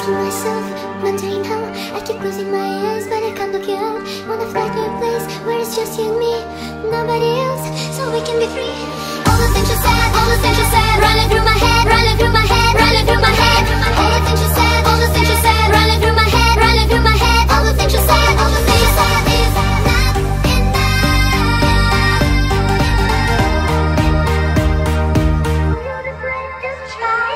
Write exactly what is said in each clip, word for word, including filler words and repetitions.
asking myself, wondering how. I keep closing my eyes, but I can't look out. Wanna fly to a place where it's just you and me, nobody else, so we can be free. All the things you said, all the things you said, running through my head, running through my head, running through my head. All the things you said, all the things you said, running through my head, running through my head. All the things you said, all the things you said is not enough. You're the greatest child.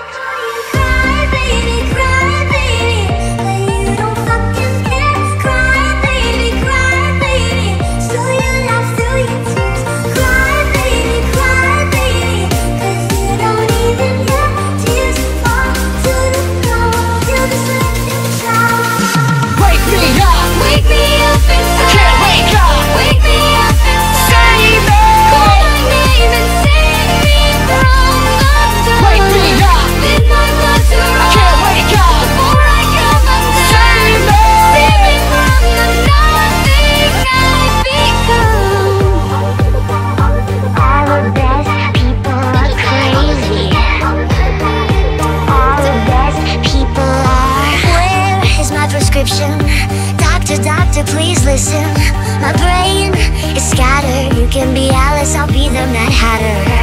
Doctor, doctor, please listen. My brain is scattered. You can be Alice, I'll be the Mad Hatter.